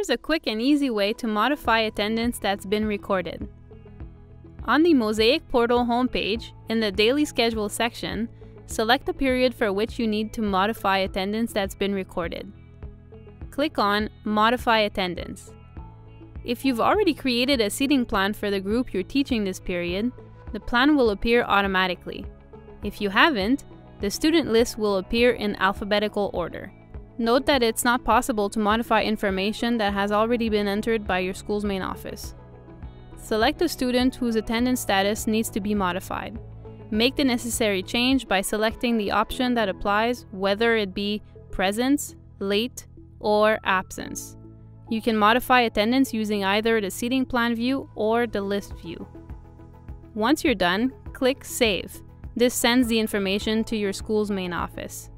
here's a quick and easy way to modify attendance that's been recorded. On the Mozaïk Portal homepage, in the Daily Schedule section, select the period for which you need to modify attendance that's been recorded. Click on Modify Attendance. If you've already created a seating plan for the group you're teaching this period, the plan will appear automatically. If you haven't, the student list will appear in alphabetical order. Note that it's not possible to modify information that has already been entered by your school's main office. Select a student whose attendance status needs to be modified. Make the necessary change by selecting the option that applies, whether it be presence, late, or absence. You can modify attendance using either the seating plan view or the list view. Once you're done, click Save. This sends the information to your school's main office.